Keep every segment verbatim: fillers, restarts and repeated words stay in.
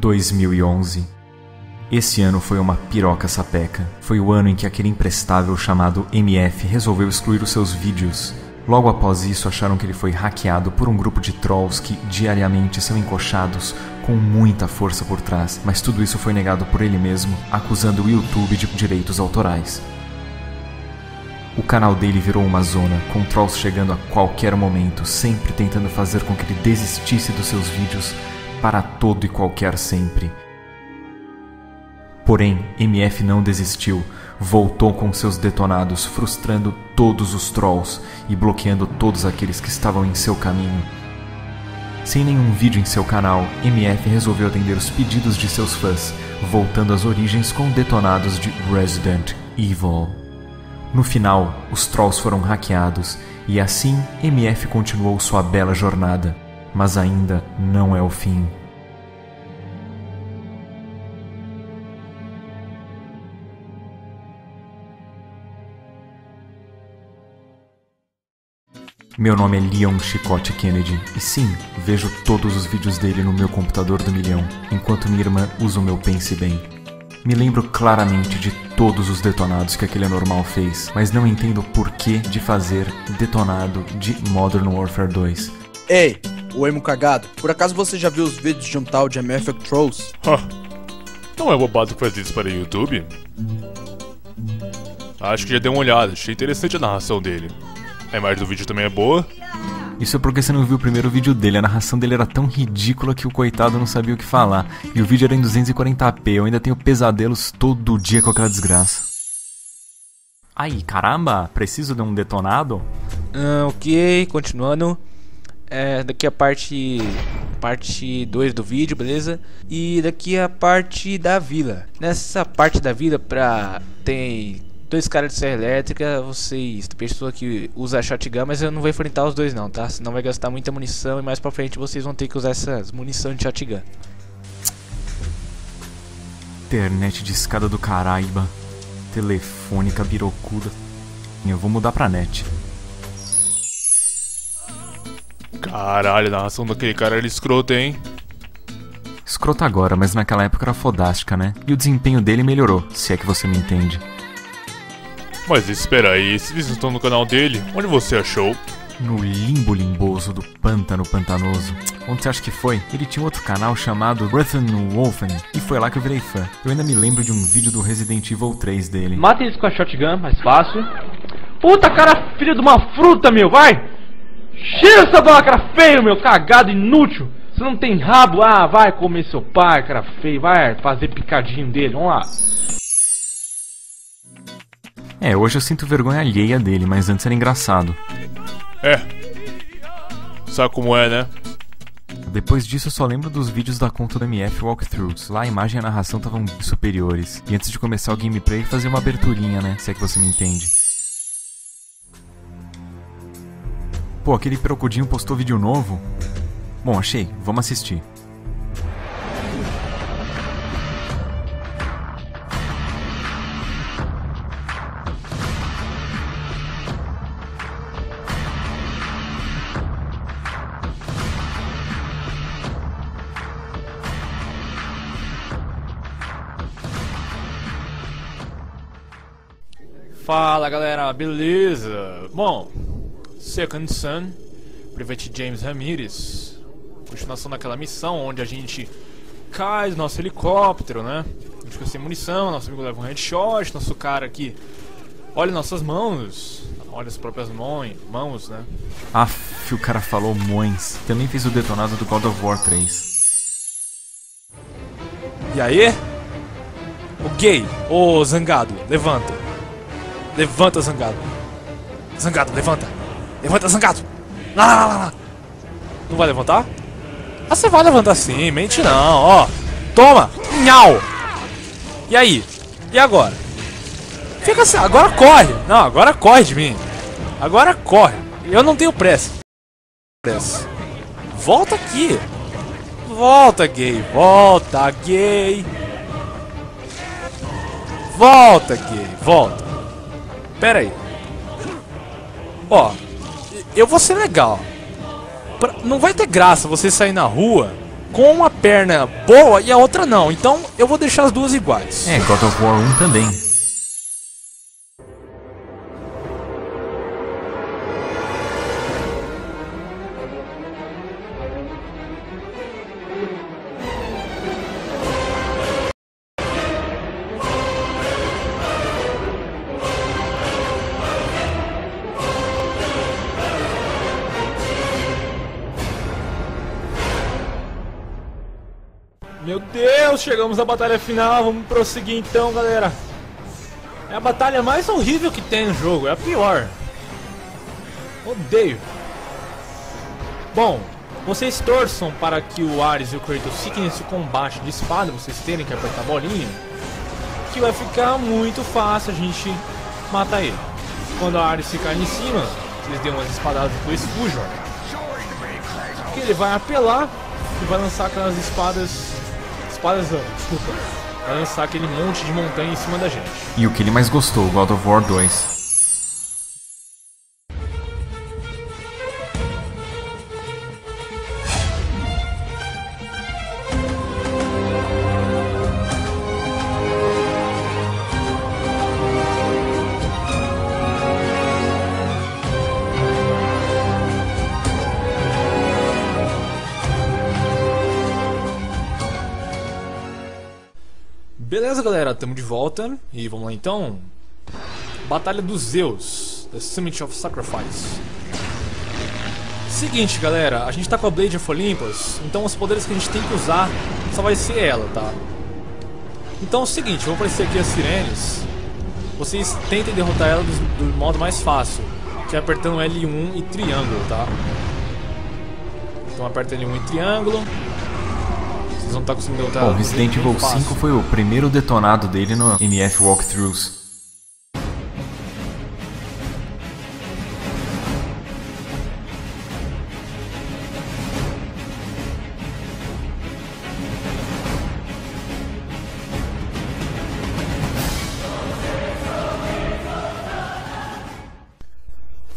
dois mil e onze. Esse ano foi uma piroca sapeca. Foi o ano em que aquele imprestável chamado M F resolveu excluir os seus vídeos. Logo após isso, acharam que ele foi hackeado por um grupo de trolls que diariamente são encoxados com muita força por trás, mas tudo isso foi negado por ele mesmo, acusando o YouTube de direitos autorais. O canal dele virou uma zona, com trolls chegando a qualquer momento, sempre tentando fazer com que ele desistisse dos seus vídeos para todo e qualquer sempre. Porém, M F não desistiu, voltou com seus detonados, frustrando todos os trolls e bloqueando todos aqueles que estavam em seu caminho. Sem nenhum vídeo em seu canal, M F resolveu atender os pedidos de seus fãs, voltando às origens com detonados de Resident Evil. No final, os trolls foram hackeados e assim M F continuou sua bela jornada, mas ainda não é o fim. Meu nome é Leon Chicote Kennedy, e sim, vejo todos os vídeos dele no meu computador do milhão, enquanto minha irmã usa o meu Pense Bem. Me lembro claramente de todos os detonados que aquele anormal fez, mas não entendo o porquê de fazer detonado de Modern Warfare dois. Ei, o emo cagado, por acaso você já viu os vídeos de um tal de M F Walkthroughs? Huh. Não é bobado que faz isso para o YouTube? Acho que já dei uma olhada, achei interessante a narração dele. A imagem do vídeo também é boa. Isso é porque você não viu o primeiro vídeo dele. A narração dele era tão ridícula que o coitado não sabia o que falar. E o vídeo era em duzentos e quarenta p. Eu ainda tenho pesadelos todo dia com aquela desgraça. Ai, caramba, preciso de um detonado? Ah, ok, continuando. É, daqui a parte... parte dois do vídeo, beleza? E daqui a parte da vila. Nessa parte da vila pra... tem... dois caras de serra elétrica, vocês, pessoa que usa shotgun, mas eu não vou enfrentar os dois não, tá? Senão vai gastar muita munição e mais pra frente vocês vão ter que usar essas munição de shotgun. Internet de escada do Caraíba, telefônica birocuda. Eu vou mudar pra net. Caralho, a narração daquele cara era escrota, hein? Escrota agora, mas naquela época era fodástica, né? E o desempenho dele melhorou, se é que você me entende. Mas espera aí, esses vídeos estão no canal dele? Onde você achou? No limbo limboso do pântano pantanoso. Onde você acha que foi? Ele tinha outro canal chamado Written Wolfen, e foi lá que eu virei fã. Eu ainda me lembro de um vídeo do Resident Evil três dele. Mata eles com a shotgun, mais fácil. Puta cara, filho de uma fruta, meu, vai! Cheira essa bola, cara feio, meu, cagado, inútil. Você não tem rabo? Ah, vai comer seu pai, cara feio, vai fazer picadinho dele, vamos lá. É, hoje eu sinto vergonha alheia dele, mas antes era engraçado. É. Sabe como é, né? Depois disso eu só lembro dos vídeos da conta do M F Walkthroughs. Lá a imagem e a narração estavam superiores. E antes de começar o gameplay, fazia uma aberturinha, né? Se é que você me entende. Pô, aquele perocudinho postou vídeo novo? Bom, achei. Vamos assistir. Fala galera, beleza? Bom, Second Son, Private James Ramirez. Continuação daquela missão onde a gente cai do nosso helicóptero, né? A gente fica sem munição, nosso amigo leva um headshot, nosso cara aqui olha nossas mãos, olha as próprias mãos, mãos, né? Aff, o cara falou mãos. Também fez o detonado do God of War três. E aí? O gay, ô zangado, levanta. Levanta, zangado. Zangado, levanta. Levanta, zangado. Lá, lá, lá, lá. Não vai levantar? Ah, você vai levantar sim. Mente não, ó. Toma. Nhau. E aí? E agora? Fica assim. Agora corre. Não, agora corre de mim. Agora corre. Eu não tenho pressa. Pressa. Volta aqui. Volta, gay. Volta, gay. Volta, gay. Volta. Pera aí. Ó, eu vou ser legal. Pra... não vai ter graça você sair na rua com uma perna boa e a outra não. Então eu vou deixar as duas iguais. É, God of War um também. Meu Deus, chegamos à batalha final, vamos prosseguir então, galera. É a batalha mais horrível que tem no jogo, é a pior. Odeio. Bom, vocês torçam para que o Ares e o Kratos fiquem nesse combate de espada, vocês terem que apertar a bolinha, que vai ficar muito fácil a gente matar ele. Quando o Ares ficar em cima, vocês dêem umas espadadas e depois fujam. Porque ele vai apelar e vai lançar aquelas espadas... espadas, desculpa, pra lançar aquele monte de montanha em cima da gente. E o que ele mais gostou, God of War dois. Beleza, galera, estamos de volta e vamos lá então. Batalha dos Zeus, The Summit of Sacrifice. Seguinte, galera, a gente tá com a Blade of Olympus, então os poderes que a gente tem que usar só vai ser ela, tá? Então é o seguinte, vão aparecer aqui as sirenes. Vocês tentem derrotar ela do, do modo mais fácil, que é apertando L um e triângulo, tá? Então aperta L um e triângulo. Não tá conseguindo derrotar. Bom, Resident Evil cinco foi o primeiro detonado dele no M F Walkthroughs.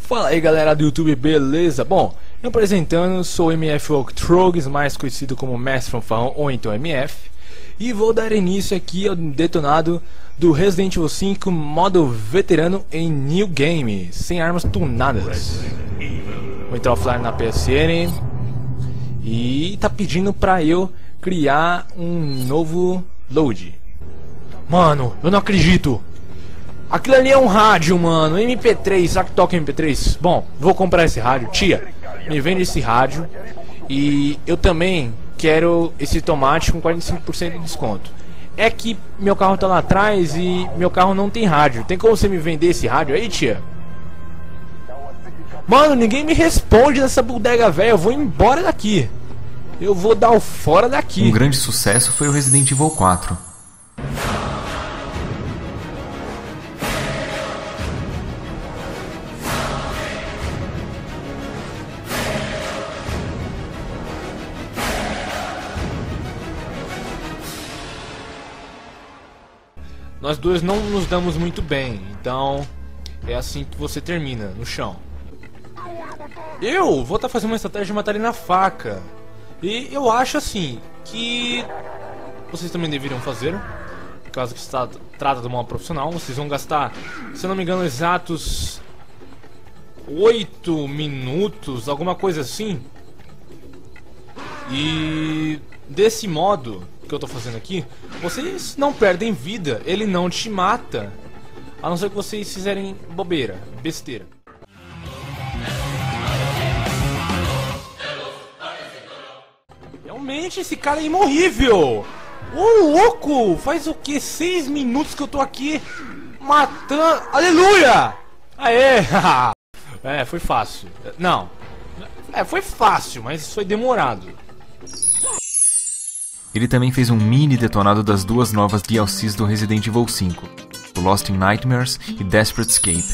Fala aí, galera do YouTube, beleza? Bom, me apresentando, sou M F Walkthroughs, mais conhecido como Master of Fallen ou então M F, e vou dar início aqui ao detonado do Resident Evil cinco modo veterano em New Game, sem armas tunadas. Vou entrar offline na P S N e tá pedindo pra eu criar um novo load. Mano, eu não acredito! Aquilo ali é um rádio, mano, M P três, será que toca M P três? Bom, vou comprar esse rádio, tia. Me vende esse rádio. E eu também quero esse tomate com quarenta e cinco por cento de desconto. É que meu carro tá lá atrás e meu carro não tem rádio. Tem como você me vender esse rádio aí, tia? Mano, ninguém me responde nessa bodega velha. Eu vou embora daqui. Eu vou dar o fora daqui. Um grande sucesso foi o Resident Evil quatro. Nós dois não nos damos muito bem, então é assim que você termina, no chão. Eu vou estar tá fazendo uma estratégia de matar ele na faca. E eu acho assim, que vocês também deveriam fazer. Por causa que se tá, trata de uma profissional, vocês vão gastar, se eu não me engano, exatos oito minutos, alguma coisa assim. E desse modo que eu tô fazendo aqui, vocês não perdem vida, ele não te mata, a não ser que vocês fizerem bobeira, besteira. Realmente esse cara é imorrível! Ô louco! Faz o que? Seis minutos que eu tô aqui matando. Aleluia! Aê! É, foi fácil. Não. É, foi fácil, mas foi demorado. Ele também fez um mini detonado das duas novas D L Cs do Resident Evil cinco, Lost in Nightmares e Desperate Escape.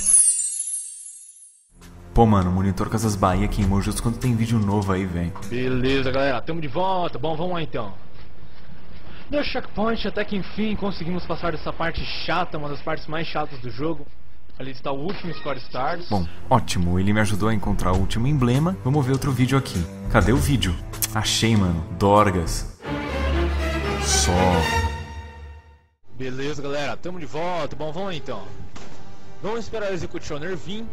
Pô, mano, o monitor Casas Bahia queimou justo quando tem vídeo novo aí, velho. Beleza, galera, tamo de volta. Bom, vamos lá então. No checkpoint, até que enfim conseguimos passar dessa parte chata, uma das partes mais chatas do jogo. Ali está o último Score Stars. Bom, ótimo, ele me ajudou a encontrar o último emblema. Vamos ver outro vídeo aqui. Cadê o vídeo? Achei, mano. Dorgas. Só. Beleza, galera. Tamo de volta. Bom, vamos lá, então. Vamos esperar o Executioner vir.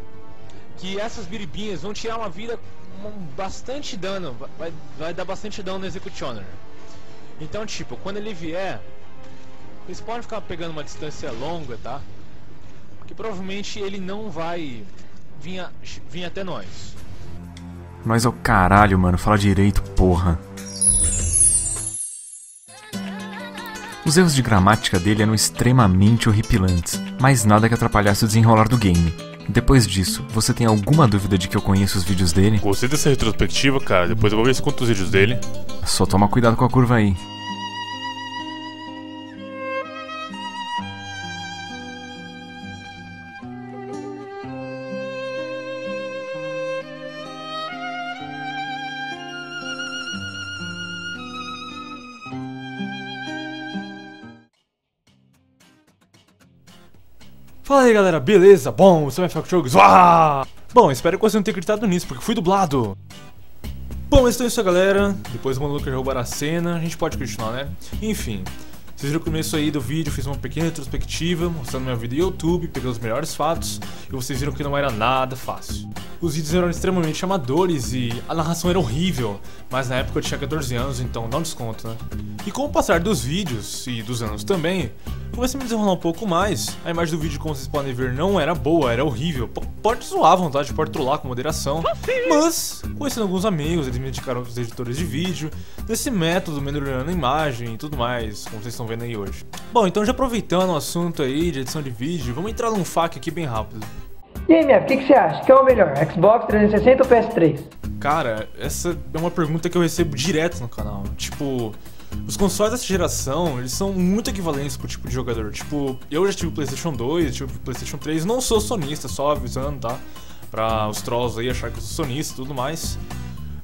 Que essas biribinhas vão tirar uma vida com bastante dano. Vai, vai dar bastante dano no Executioner. Então, tipo, quando ele vier, vocês podem ficar pegando uma distância longa, tá? Porque provavelmente ele não vai vir, a, vir até nós. Mas é o caralho, mano. Fala direito, porra. Os erros de gramática dele eram extremamente horripilantes, mas nada que atrapalhasse o desenrolar do game. Depois disso, você tem alguma dúvida de que eu conheço os vídeos dele? Gostei dessa retrospectiva, cara. Depois eu vou ver se conta os vídeos dele. Só toma cuidado com a curva aí. Fala aí, galera, beleza? Bom, sou o M F Walkthroughs. Bom, espero que você não tenha acreditado nisso, porque fui dublado. Bom, então é isso aí, galera. Depois o maluco derrubar a cena, a gente pode continuar, né? Enfim, vocês viram no começo aí do vídeo, fiz uma pequena retrospectiva, mostrando minha vida no YouTube, peguei os melhores fatos, e vocês viram que não era nada fácil. Os vídeos eram extremamente amadores e a narração era horrível, mas na época eu tinha quatorze anos, então dá um desconto, né? E com o passar dos vídeos, e dos anos também, comecei a me desenrolar um pouco mais. A imagem do vídeo, como vocês podem ver, não era boa, era horrível. P pode zoar à vontade, pode trollar com moderação. Mas, conhecendo alguns amigos, eles me indicaram os editores de vídeo, desse método, melhorando a imagem e tudo mais, como vocês estão vendo aí hoje. Bom, então já aproveitando o assunto aí de edição de vídeo, vamos entrar num F A Q aqui bem rápido. E aí, M F, o que, que você acha? Que é o melhor, Xbox trezentos e sessenta ou P S três? Cara, essa é uma pergunta que eu recebo direto no canal. Tipo, os consoles dessa geração, eles são muito equivalentes pro tipo de jogador. Tipo, eu já tive o PlayStation dois, eu tive o PlayStation três, não sou sonista, só avisando, tá? Pra os trolls aí achar que eu sou sonista e tudo mais.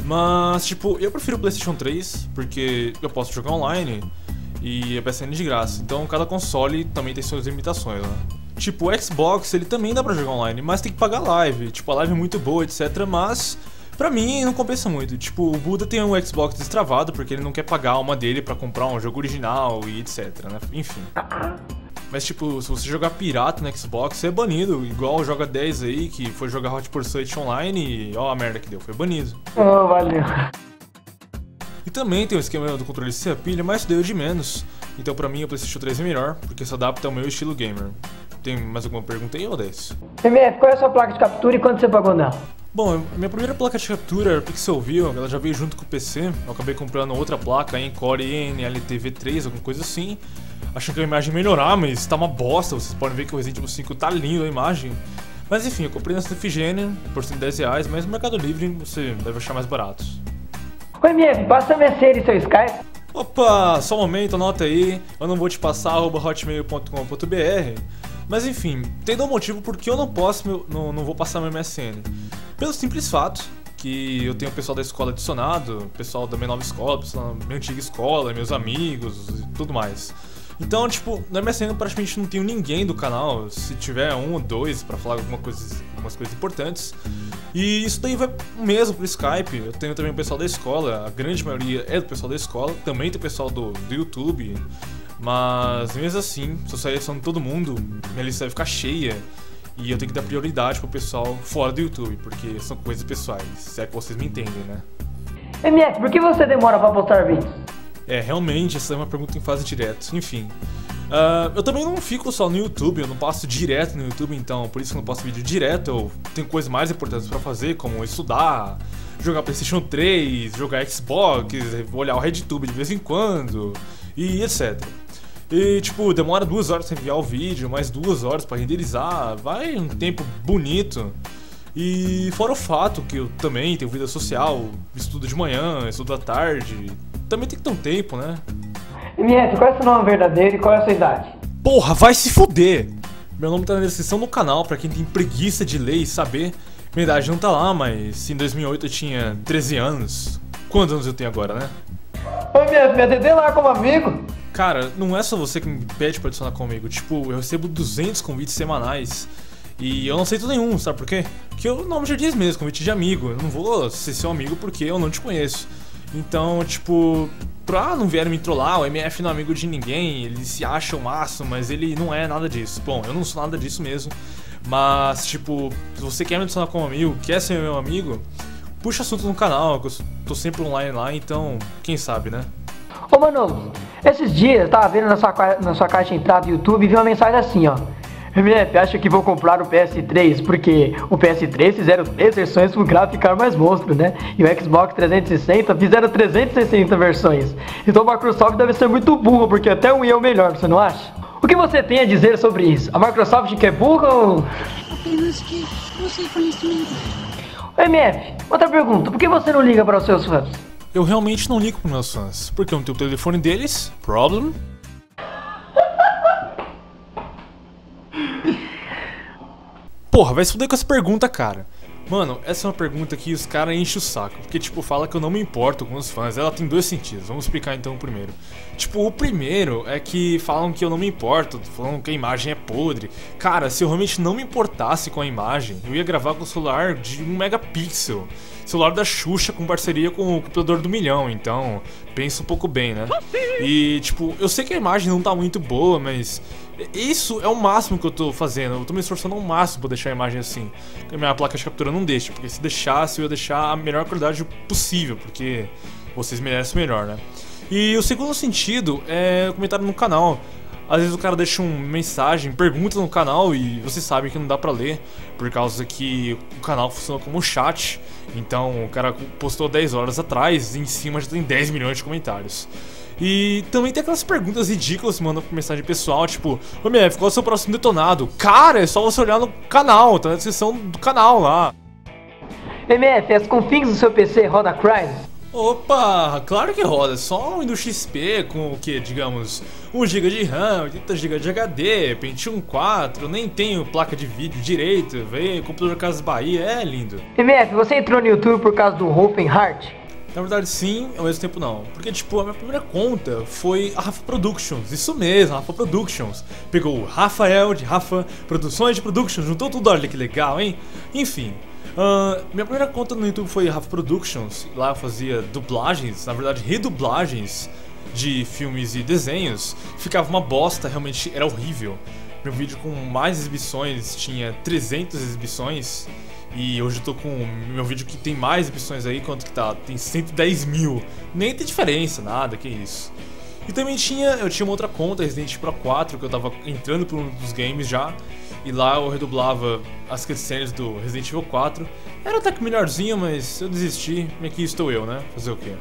Mas, tipo, eu prefiro o PlayStation três, porque eu posso jogar online e a P S N é de graça. Então, cada console também tem suas limitações, né? Tipo, o Xbox, ele também dá pra jogar online, mas tem que pagar live. Tipo, a live é muito boa, etcétera, mas pra mim não compensa muito. Tipo, o Buda tem um Xbox destravado porque ele não quer pagar a alma dele pra comprar um jogo original e etcétera, né? Enfim. Mas tipo, se você jogar pirata no Xbox, você é banido. Igual o Joga dez aí, que foi jogar Hot Pursuit online e ó a merda que deu, foi banido. Oh, valeu. E também tem o esquema do controle sem a pilha, mas deu de menos. Então pra mim o PlayStation três é melhor, porque se adapta ao meu estilo gamer. Tem mais alguma pergunta aí, ou desse? M F, qual é a sua placa de captura e quanto você pagou nela? Bom, minha primeira placa de captura era a Pixel View, ela já veio junto com o P C. Eu acabei comprando outra placa, Encore E N L T V três, alguma coisa assim. Achei que a imagem ia melhorar, mas tá uma bosta. Vocês podem ver que o Resident Evil cinco tá lindo a imagem. Mas enfim, eu comprei nessa Efigênia por cento e dez reais, mas no Mercado Livre você deve achar mais barato. Oi, M F, passa minha senha e seu Skype. Opa, só um momento, anota aí. Eu não vou te passar, arroba hotmail ponto com ponto br. Mas enfim, tem um motivo porque eu não posso, meu, não, não vou passar meu M S N. Pelo simples fato que eu tenho o pessoal da escola adicionado, pessoal da minha nova escola, pessoal da minha antiga escola, meus amigos e tudo mais. Então, tipo, no M S N eu praticamente não tenho ninguém do canal, se tiver um ou dois pra falar alguma coisa, algumas coisas importantes. E isso daí vai mesmo pro Skype. Eu tenho também o pessoal da escola, a grande maioria é do pessoal da escola, também tem o pessoal do, do YouTube. Mas mesmo assim, se eu sair adicionando todo mundo, minha lista vai ficar cheia e eu tenho que dar prioridade pro pessoal fora do YouTube, porque são coisas pessoais, se é que vocês me entendem, né? M F, por que você demora pra postar vídeos? É, realmente, essa é uma pergunta em fase direta, enfim. Uh, eu também não fico só no YouTube, eu não passo direto no YouTube, então por isso que eu não passo vídeo direto, eu tenho coisas mais importantes pra fazer, como estudar, jogar PlayStation três, jogar Xbox, olhar o RedTube de vez em quando, e etcétera. E tipo, demora duas horas pra enviar o vídeo, mais duas horas pra renderizar, vai um tempo bonito. E fora o fato que eu também tenho vida social, estudo de manhã, estudo à tarde, também tem que ter um tempo, né? M F, qual é o seu nome verdadeiro e qual é a sua idade? Porra, vai se fuder! Meu nome tá na descrição do canal, pra quem tem preguiça de ler e saber. Minha idade não tá lá, mas em dois mil e oito eu tinha treze anos. Quantos anos eu tenho agora, né? Ô, M F, me atender lá como amigo? Cara, não é só você que me pede pra adicionar comigo. Tipo, eu recebo duzentos convites semanais. E eu não aceito nenhum, sabe por quê? Porque o nome já diz mesmo, convite de amigo. Eu não vou ser seu amigo porque eu não te conheço. Então, tipo, pra não vieram me trollar, o M F não é amigo de ninguém, ele se acha o máximo, mas ele não é nada disso. Bom, eu não sou nada disso mesmo. Mas, tipo, se você quer me adicionar como amigo, quer ser meu amigo, puxa assunto no canal, que eu tô sempre online lá, então, quem sabe, né? Ô, mano, esses dias eu tava vendo na sua, na sua caixa de entrada do YouTube e vi uma mensagem assim, ó. M F, acha que vou comprar o P S três, porque o P S três fizeram três versões com gráfico mais monstro, né? E o Xbox trezentos e sessenta fizeram trezentas e sessenta versões. Então a Microsoft deve ser muito burra, porque até um I é o melhor, você não acha? O que você tem a dizer sobre isso? A Microsoft que é burra ou... Apenas que você conhece mesmo. M F, outra pergunta, por que você não liga para os seus fãs? Eu realmente não ligo para os meus fãs, porque eu não tenho o telefone deles, problem. Porra, vai se fuder com essa pergunta, cara. Mano, essa é uma pergunta que os caras enchem o saco. Porque, tipo, fala que eu não me importo com os fãs. Ela tem dois sentidos, vamos explicar então o primeiro. Tipo, o primeiro é que falam que eu não me importo, falam que a imagem é podre. Cara, se eu realmente não me importasse com a imagem, eu ia gravar com o celular de um megapixel. Celular da Xuxa com parceria com o computador do milhão, então pensa um pouco bem, né? E, tipo, eu sei que a imagem não tá muito boa, mas... isso é o máximo que eu tô fazendo, eu tô me esforçando ao máximo pra deixar a imagem assim. A minha placa de captura não deixa, porque se deixasse eu ia deixar a melhor qualidade possível, porque vocês merecem melhor, né? E o segundo sentido é o comentário no canal. Às vezes o cara deixa uma mensagem, pergunta no canal e vocês sabem que não dá pra ler, por causa que o canal funciona como chat. Então o cara postou dez horas atrás e em cima já tem dez milhões de comentários. E também tem aquelas perguntas ridículas que mandam por mensagem pessoal, tipo: ô M F, qual é o seu próximo detonado? Cara, é só você olhar no canal, tá na descrição do canal lá. M F, as configs do seu P C roda Crysis? Opa, claro que roda, só um Windows X P com o que, digamos, um giga de RAM, oitenta gigas de H D, Pentium quatro, nem tenho placa de vídeo direito, veio computador Casas Bahia, é lindo. M F, você entrou no YouTube por causa do Open Heart? Na verdade sim, ao mesmo tempo não. Porque, tipo, a minha primeira conta foi a Rafa Productions, isso mesmo, a Rafa Productions. Pegou o Rafael de Rafa Produções de Productions, juntou tudo, olha que legal, hein? Enfim, uh, minha primeira conta no YouTube foi a Rafa Productions. Lá eu fazia dublagens, na verdade redublagens de filmes e desenhos. Ficava uma bosta, realmente era horrível. Meu vídeo com mais exibições tinha trezentas exibições. E hoje eu tô com meu vídeo que tem mais opções aí, quanto que tá? Tem cento e dez mil. Nem tem diferença, nada, que isso. E também tinha, eu tinha uma outra conta, Resident Evil quatro, que eu tava entrando por um dos games já. E lá eu redublava as cutscenes do Resident Evil quatro. Era até que melhorzinho, mas eu desisti. E aqui estou eu, né? Fazer o quê?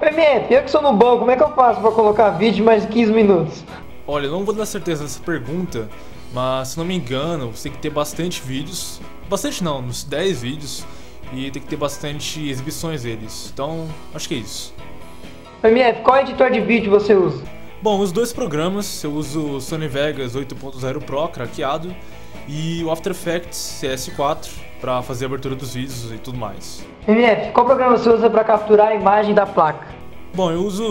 M F, eu que sou no banco, como é que eu faço pra colocar vídeo mais de quinze minutos? Olha, eu não vou dar certeza dessa pergunta, mas se não me engano, você tem que ter bastante vídeos. Bastante não, uns dez vídeos, e tem que ter bastante exibições deles, então acho que é isso. M F, qual editor de vídeo você usa? Bom, os dois programas, eu uso o Sony Vegas oito ponto zero Pro, craqueado, e o After Effects C S quatro, para fazer a abertura dos vídeos e tudo mais. M F, qual programa você usa para capturar a imagem da placa? Bom, eu uso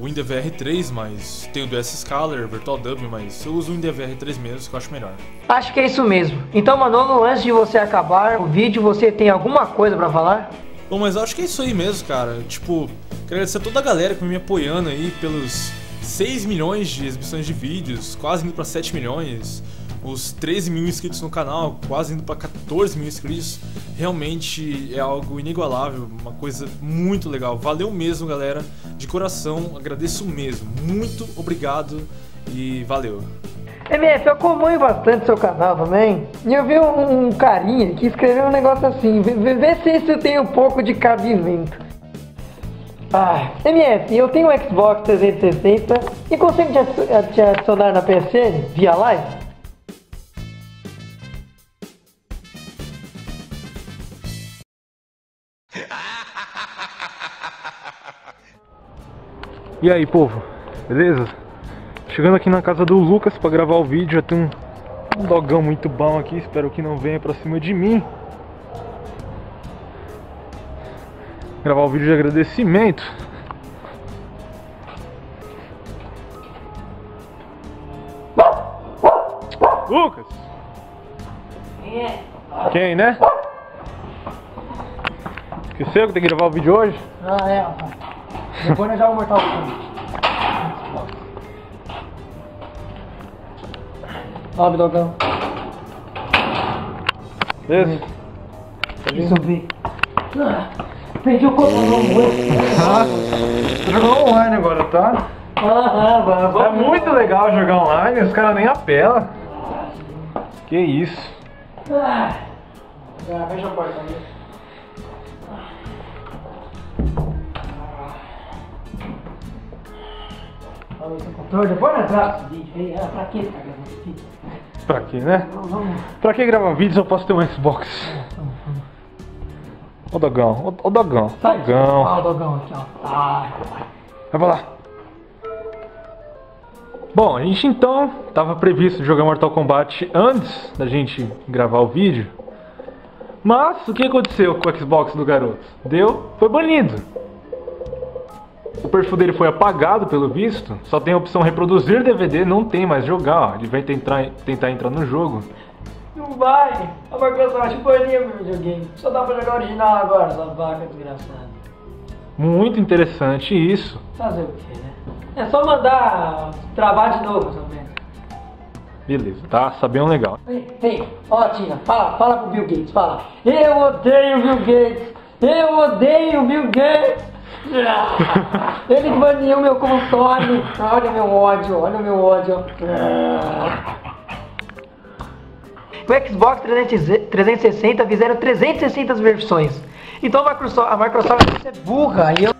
o IndVR três, mas tenho do Scalar, VirtualW, mas eu uso o IndVR três mesmo, que eu acho melhor. Acho que é isso mesmo. Então, Manolo, antes de você acabar o vídeo, você tem alguma coisa pra falar? Bom, mas eu acho que é isso aí mesmo, cara. Tipo, quero agradecer a toda a galera que me apoiando aí pelos seis milhões de exibições de vídeos, quase indo pra sete milhões, os treze mil inscritos no canal, quase indo pra quatorze mil inscritos. Realmente é algo inigualável, uma coisa muito legal. Valeu mesmo, galera, de coração, agradeço mesmo. Muito obrigado e valeu. M F, eu acompanho bastante seu canal também. E eu vi um, um carinha que escreveu um negócio assim, vê, vê se isso tem um pouco de cabimento. Ah, M F, eu tenho um Xbox trezentos e sessenta e consigo te adicionar na P S N via live? E aí, povo, beleza? Chegando aqui na casa do Lucas pra gravar o vídeo. Já tem um, um dogão muito bom aqui. Espero que não venha pra cima de mim. Gravar o vídeo de agradecimento. Lucas! Quem é? Quem, né? Esqueceu que tem que gravar o vídeo hoje? Ah, é, rapaz. Depois nós já vamos Mortal Kombat. Sobe, dogão. Beleza? Deixa eu ver. Perdi o corpo no mundo. Jogou online agora, tá? Ah, é muito legal jogar online, os caras nem apelam. Que isso? Ah, fecha a porta ali. Depois nós gravamos esse vídeo. Pra que ele tá gravando esse vídeo? Pra que, né? Pra que gravar vídeo se eu posso ter um Xbox? Ô dogão, ô dogão, dogão. Ó o dogão aqui, ó. Vai pra lá. Bom, a gente então tava previsto jogar Mortal Kombat antes da gente gravar o vídeo. Mas o que aconteceu com o Xbox do garoto? Deu, foi banido. O perfil dele foi apagado pelo visto. Só tem a opção reproduzir D V D, não tem mais jogar, ó. Ele vai tentar, tentar entrar no jogo. Não vai! A Microsoft baniu meu videogame. Só dá pra jogar original agora, essa vaca desgraçada. Muito interessante isso. Fazer o que, né? É só mandar trabalho de novo, seu bem. Beleza, tá sabendo legal. Tem, ó Tina, fala, fala pro Bill Gates, fala. Eu odeio o Bill Gates! Eu odeio o Bill Gates! Ele baniu meu console! Olha o meu ódio, olha o meu ódio! O Xbox trezentos e sessenta fizeram trezentas e sessenta versões. Então a Microsoft, a Microsoft é burra e eu...